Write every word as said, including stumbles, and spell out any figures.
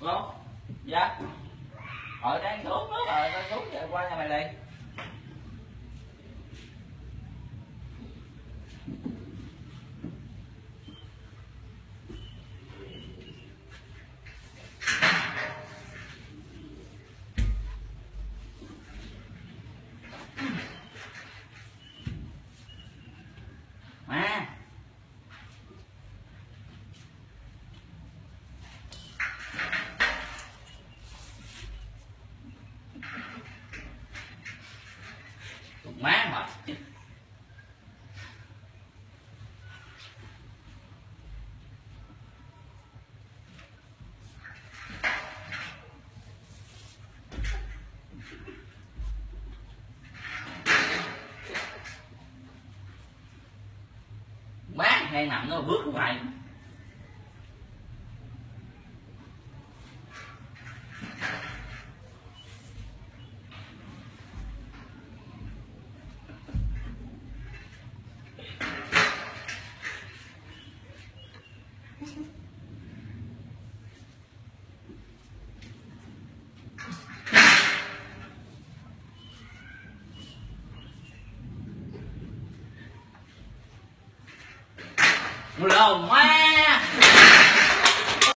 đúng không? Dạ ở đang xuống đó rồi, đang xuống vậy qua nhà mày liền. Má mà má hay nằm nó bước ngoài lồn má.